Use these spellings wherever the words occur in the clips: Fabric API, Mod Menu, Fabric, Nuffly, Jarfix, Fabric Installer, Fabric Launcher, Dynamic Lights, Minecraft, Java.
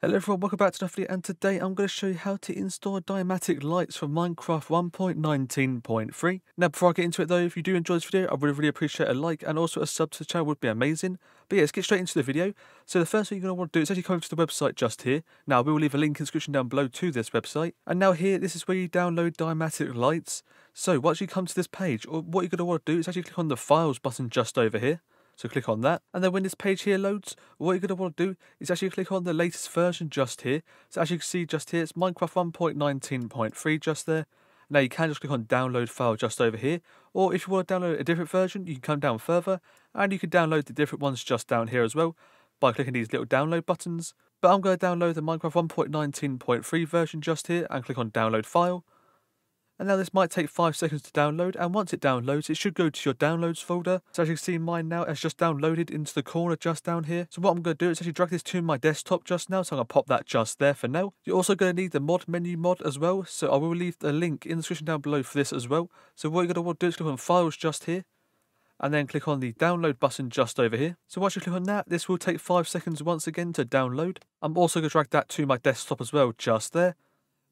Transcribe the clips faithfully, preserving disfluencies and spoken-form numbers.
Hello everyone, welcome back to Nuffly, and today I'm going to show you how to install Dynamic Lights for Minecraft one point nineteen point three. Now before I get into it though, if you do enjoy this video, I would really, really appreciate a like, and also a sub to the channel would be amazing. But yeah, let's get straight into the video. So the first thing you're going to want to do is actually come to the website just here. Now we will leave a link in the description down below to this website. And now here, this is where you download Dynamic Lights. So once you come to this page, or what you're going to want to do is actually click on the Files button just over here. So click on that, and then when this page here loads, what you're going to want to do is actually click on the latest version just here. So as you can see just here, it's Minecraft one point nineteen point three just there. Now you can just click on download file just over here, or if you want to download a different version, you can come down further and you can download the different ones just down here as well by clicking these little download buttons. But I'm going to download the Minecraft one point nineteen point three version just here and click on download file. And now this might take five seconds to download, and once it downloads, it should go to your downloads folder. So as you can see, mine now has just downloaded into the corner just down here. So what I'm going to do is actually drag this to my desktop just now, so I'm going to pop that just there for now. You're also going to need the mod menu mod as well, so I will leave the link in the description down below for this as well. So what you're going to want to do is click on files just here, and then click on the download button just over here. So once you click on that, this will take five seconds once again to download. I'm also going to drag that to my desktop as well just there.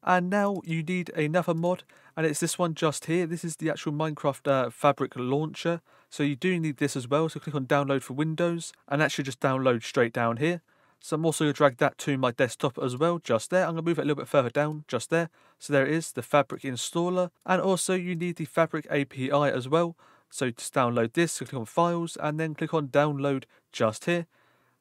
And now you need another mod, and it's this one just here. This is the actual Minecraft uh, Fabric Launcher. So you do need this as well. So click on download for Windows, and that should just download straight down here. So I'm also going to drag that to my desktop as well, just there. I'm going to move it a little bit further down, just there. So there it is, the Fabric Installer. And also you need the Fabric A P I as well. So just download this, so click on Files, and then click on Download just here.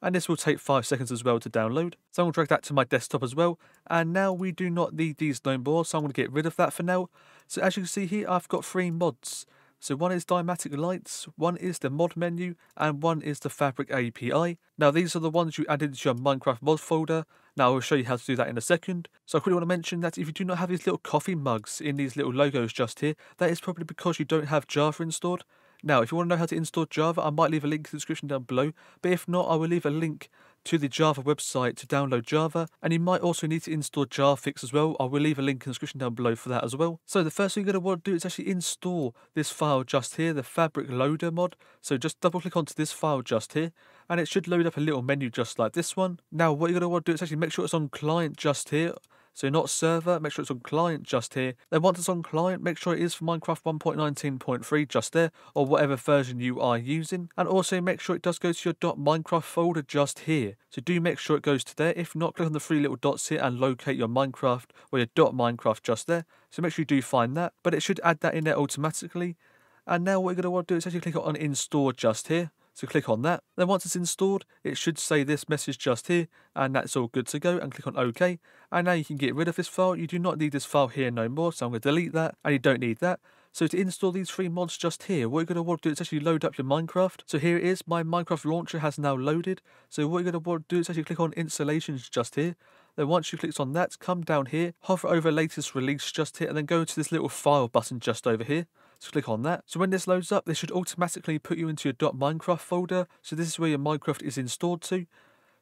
And this will take five seconds as well to download. So I'm going to drag that to my desktop as well. And now we do not need these no more, so I'm going to get rid of that for now. So as you can see here, I've got three mods. So one is Dynamic Lights, one is the Mod Menu, and one is the Fabric A P I. Now these are the ones you added to your Minecraft mod folder. Now I will show you how to do that in a second. So I quickly want to mention that if you do not have these little coffee mugs in these little logos just here, that is probably because you don't have Java installed. Now, if you want to know how to install Java, I might leave a link in the description down below, but if not, I will leave a link to the Java website to download Java, and you might also need to install Jarfix as well. I will leave a link in the description down below for that as well. So the first thing you're going to want to do is actually install this file just here, the Fabric Loader mod. So just double click onto this file just here, and it should load up a little menu just like this one. Now what you're going to want to do is actually make sure it's on client just here. So not server, make sure it's on client just here. Then once it's on client, make sure it is for Minecraft one point nineteen point three just there, or whatever version you are using. And also make sure it does go to your .minecraft folder just here. So do make sure it goes to there. If not, click on the three little dots here and locate your Minecraft, or your .minecraft just there. So make sure you do find that, but it should add that in there automatically. And now what you're gonna want to do is actually click on install just here. So click on that. Then once it's installed, it should say this message just here, and that's all good to go, and click on OK. And now you can get rid of this file. You do not need this file here no more, so I'm going to delete that, and you don't need that. So to install these three mods just here, what you're going to want to do is actually load up your Minecraft. So here it is, my Minecraft launcher has now loaded. So what you're going to want to do is actually click on installations just here. Then once you click on that, come down here, hover over latest release just here, and then go to this little file button just over here. So click on that. So when this loads up, this should automatically put you into your .minecraft folder. So this is where your Minecraft is installed to.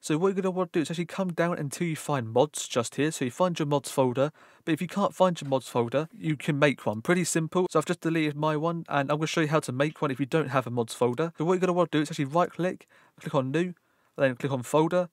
So what you're going to want to do is actually come down until you find mods just here. So you find your mods folder. But if you can't find your mods folder, you can make one. Pretty simple. So I've just deleted my one, and I'm going to show you how to make one if you don't have a mods folder. So what you're going to want to do is actually right click, click on new, and then click on folder.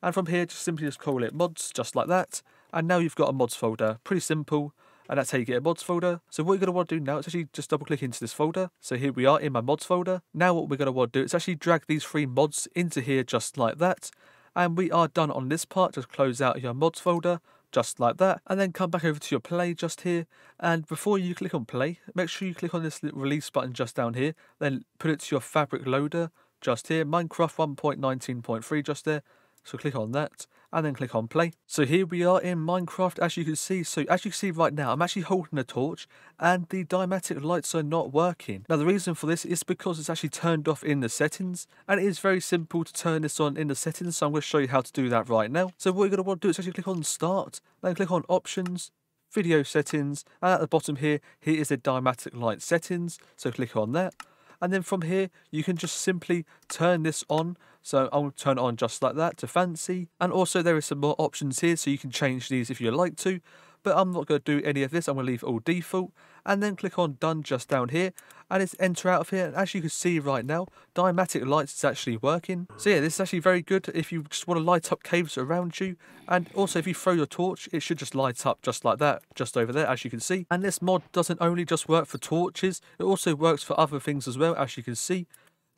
And from here, just simply just call it mods, just like that. And now you've got a mods folder. Pretty simple. And that's how you get a mods folder. So what you're going to want to do now is actually just double click into this folder. So here we are in my mods folder. Now what we're going to want to do is actually drag these three mods into here just like that. And we are done on this part. Just close out your mods folder just like that. And then come back over to your play just here. And before you click on play, make sure you click on this release button just down here. Then put it to your Fabric Loader just here. Minecraft one point nineteen point three just there. So click on that, and then click on play. So here we are in Minecraft, as you can see. So as you can see right now, I'm actually holding a torch, and the Dynamic Lights are not working. Now the reason for this is because it's actually turned off in the settings, and it is very simple to turn this on in the settings, so I'm going to show you how to do that right now. So what you're going to want to do is actually click on Start, then click on Options, Video Settings, and at the bottom here, here is the Dynamic Light settings, so click on that. And then from here, you can just simply turn this on. So I'll turn it on just like that to fancy. And also there are some more options here, so you can change these if you like to. but I'm not going to do any of this. I'm going to leave all default and then click on done just down here, and it's enter out of here. And as you can see right now, Dynamic Lights is actually working. So yeah, this is actually very good if you just want to light up caves around you. And also if you throw your torch, it should just light up just like that, just over there, as you can see. And this mod doesn't only just work for torches, it also works for other things as well, as you can see.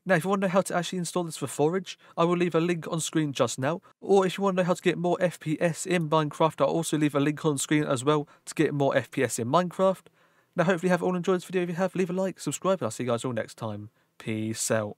Now, if you want to know how to actually install this for Forge, I will leave a link on screen just now. Or if you want to know how to get more F P S in Minecraft, I'll also leave a link on screen as well to get more F P S in Minecraft. Now, hopefully you have all enjoyed this video. If you have, leave a like, subscribe, and I'll see you guys all next time. Peace out.